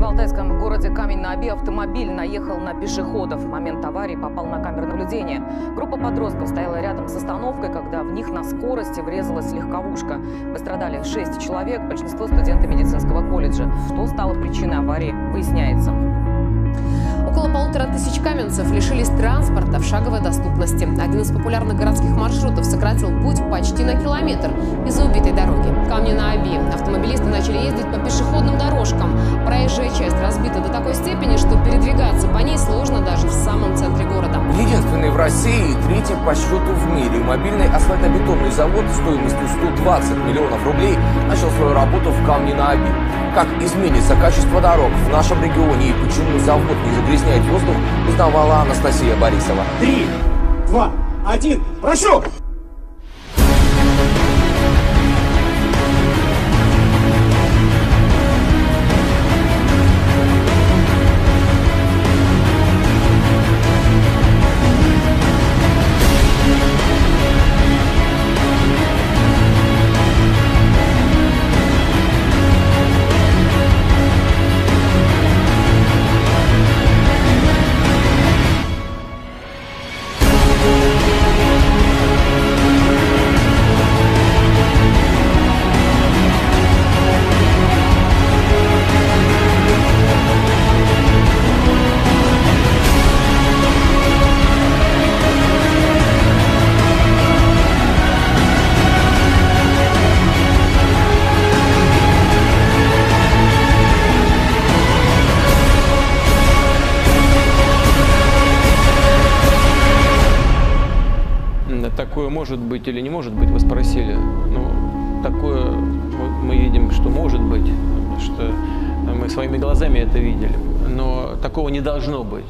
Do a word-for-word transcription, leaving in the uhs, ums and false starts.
В алтайском городе Камень-на-Оби автомобиль наехал на пешеходов. В момент аварии попал на камеры наблюдения. Группа подростков стояла рядом с остановкой, когда в них на скорости врезалась легковушка. Пострадали шесть человек, большинство студенты медицинского колледжа. Что стало причиной аварии, выясняется. Около полутора тысяч каменцев лишились транспорта в шаговой доступности. Один из популярных городских маршрутов сократил путь почти на километр из-за убитой дороги. Камень-на-Оби. Автомобилисты начали ездить по пешеходным дорожкам. Проезжая часть разбита до такой степени, что передвигаться по ней сложно даже в самом центре города. Единственный в России и третий по счету в мире. Мобильный асфальтобетонный завод стоимостью сто двадцать миллионов рублей начал свою работу в Камне-на-Оби. Как изменится качество дорог в нашем регионе и почему завод не загрязняет воздух, узнавала Анастасия Борисова. Три, два, один, прошу! Такое может быть или не может быть, вы спросили. Ну, такое вот мы видим, что может быть, что мы своими глазами это видели. Но такого не должно быть.